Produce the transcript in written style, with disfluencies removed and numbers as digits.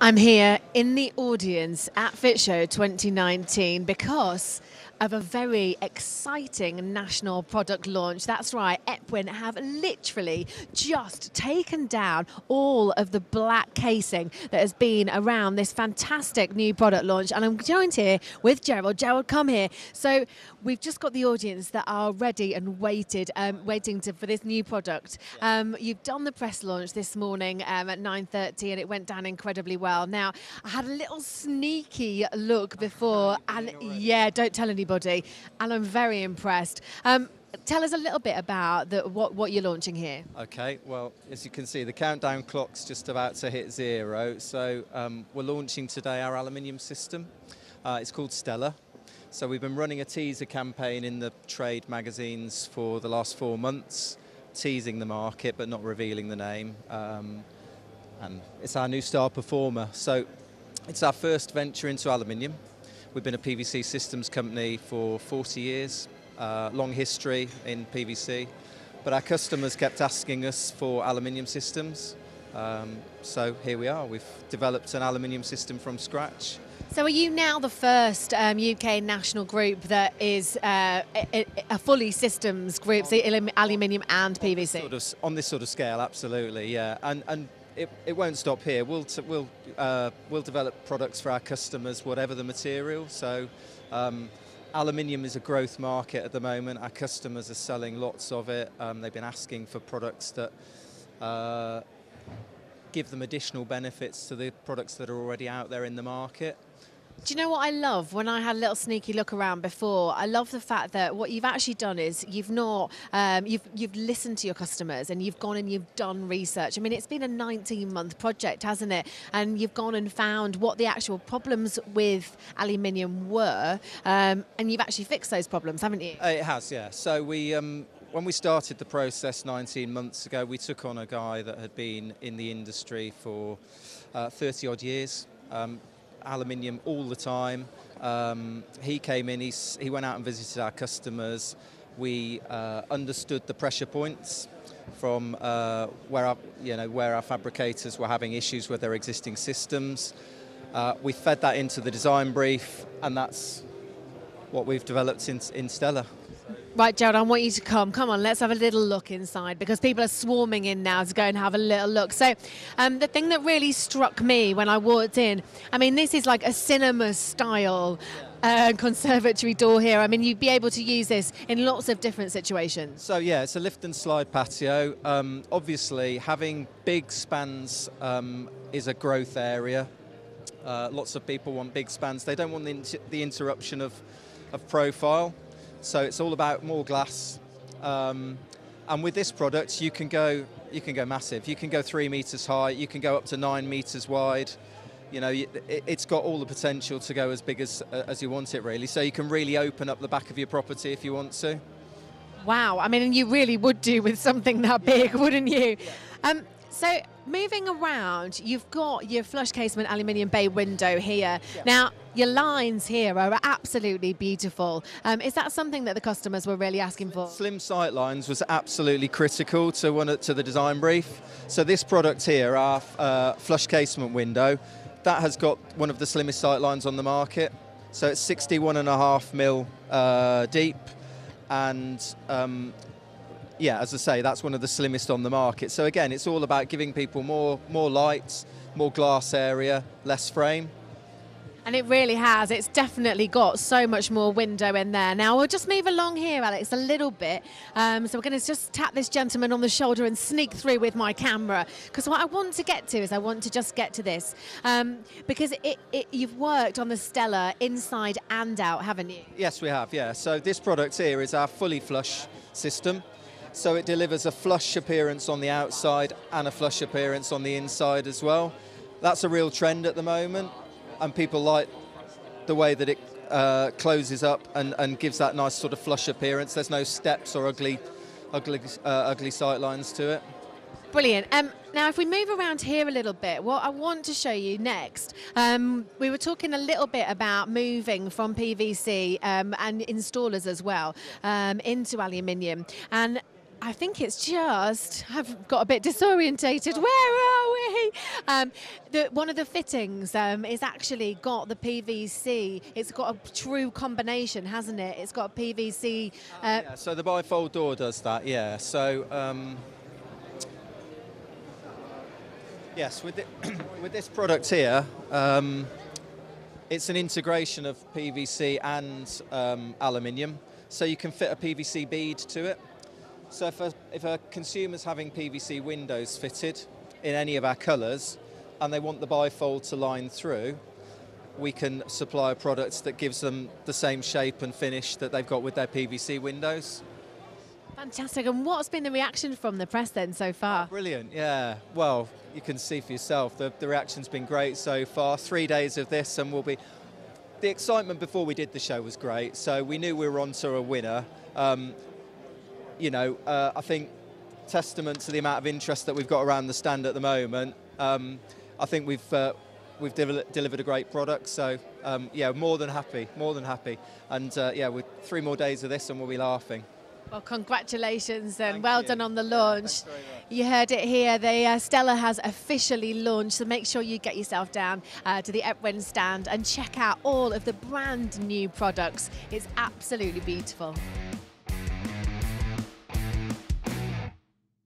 I'm here in the audience at FIT Show 2019 because of a very exciting national product launch. That's right, Epwin have literally just taken down all of the black casing that has been around this fantastic new product launch. And I'm joined here with Gerald. Gerald, come here. So we've just got the audience that are ready and waiting for this new product. You've done the press launch this morning at 9:30 and it went down incredibly well. Now, I had a little sneaky look before and yeah, don't tell anybody. And I'm very impressed. Tell us a little bit about what you're launching here. Okay, well, as you can see, the countdown clock's just about to hit zero. So we're launching today our aluminium system. It's called Stellar. So we've been running a teaser campaign in the trade magazines for the last 4 months, teasing the market but not revealing the name. And it's our new star performer. So it's our first venture into aluminium. We've been a PVC systems company for 40 years, long history in PVC, but our customers kept asking us for aluminium systems, so here we are. We've developed an aluminium system from scratch. So are you now the first UK national group that is a fully systems group, so aluminium and PVC? On this sort of scale, absolutely, yeah. It won't stop here. We'll develop products for our customers, whatever the material. So aluminium is a growth market at the moment. Our customers are selling lots of it. They've been asking for products that give them additional benefits to the products that are already out there in the market. Do you know what I love? When I had a little sneaky look around before, I love the fact that what you've actually done is you've not, you've listened to your customers and you've gone and you've done research. I mean, it's been a 19-month project, hasn't it? And you've gone and found what the actual problems with aluminium were, and you've actually fixed those problems, haven't you? It has, yeah. So we, when we started the process 19 months ago, we took on a guy that had been in the industry for 30 odd years. Aluminium all the time. He came in, he went out and visited our customers. We understood the pressure points from where our fabricators were having issues with their existing systems. We fed that into the design brief, and that's what we've developed in Stellar. Right, Gerald, I want you to come on, let's have a little look inside, because people are swarming in now to go and have a little look. So the thing that really struck me when I walked in, I mean, this is like a cinema style conservatory door here. I mean, you'd be able to use this in lots of different situations. So yeah, it's a lift and slide patio. Obviously having big spans is a growth area. Lots of people want big spans. They don't want the interruption of profile. So it's all about more glass, and with this product you can go massive. You can go 3 meters high. You can go up to 9 meters wide. You know, it's got all the potential to go as big as you want it, really. So you can really open up the back of your property if you want to. Wow! I mean, you really would do with something that big, wouldn't you? Yeah. So moving around, you've got your flush casement aluminium bay window here. Yeah. Now, your lines here are absolutely beautiful. Is that something that the customers were really asking for? Slim sight lines was absolutely critical to the design brief. So this product here, our flush casement window, that has got one of the slimmest sight lines on the market. So it's 61.5mm deep, and yeah, as I say, that's one of the slimmest on the market. So again, it's all about giving people more light, more glass area, less frame. And it really has. It's definitely got so much more window in there. Now, we'll just move along here, Alex, a little bit. So we're going to just tap this gentleman on the shoulder and sneak through with my camera. Because what I want to get to is I want to just get to this. Because you've worked on the Stellar inside and out, haven't you? Yes, we have, yeah. So this product here is our fully flush system. So it delivers a flush appearance on the outside and a flush appearance on the inside as well. That's a real trend at the moment. And people like the way that it closes up and gives that nice sort of flush appearance. There's no steps or ugly sight lines to it. Brilliant. Now, if we move around here a little bit, what I want to show you next, we were talking a little bit about moving from PVC and installers as well into aluminium. And I think it's just, I've got a bit disorientated. Where are we? actually. One of the fittings is actually got the PVC. It's got a true combination, hasn't it? It's got a PVC. Yeah, so the bifold door does that, yeah. So, yes, with, with this product here, it's an integration of PVC and aluminium. So you can fit a PVC bead to it. So if a consumer's having PVC windows fitted in any of our colours and they want the bifold to line through, we can supply products that gives them the same shape and finish that they've got with their PVC windows. Fantastic. And what's been the reaction from the press then so far? Brilliant, yeah. Well, you can see for yourself, the reaction's been great so far. 3 days of this and we'll be... The excitement before we did the show was great, so we knew we were on to a winner. You know, I think testament to the amount of interest that we've got around the stand at the moment, I think we've delivered a great product, so yeah, more than happy. And yeah, with 3 more days of this and we'll be laughing. Well, congratulations and well done on the launch. Yeah, you heard it here, the Stellar has officially launched, so make sure you get yourself down to the Epwin stand and check out all of the brand new products. It's absolutely beautiful.